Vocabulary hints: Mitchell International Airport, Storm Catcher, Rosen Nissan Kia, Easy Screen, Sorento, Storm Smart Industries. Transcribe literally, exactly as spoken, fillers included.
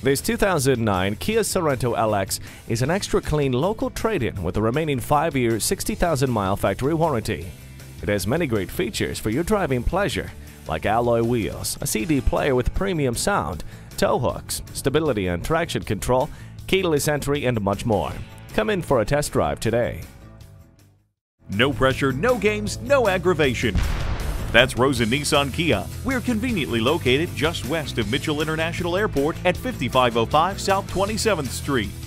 This two thousand nine Kia Sorento L X is an extra clean local trade-in with a remaining five year, sixty thousand mile factory warranty. It has many great features for your driving pleasure, like alloy wheels, a C D player with premium sound, tow hooks, stability and traction control, keyless entry, and much more. Come in for a test drive today. No pressure, no games, no aggravation. That's Rosen Nissan Kia. We're conveniently located just west of Mitchell International Airport at fifty-five oh five South twenty-seventh Street.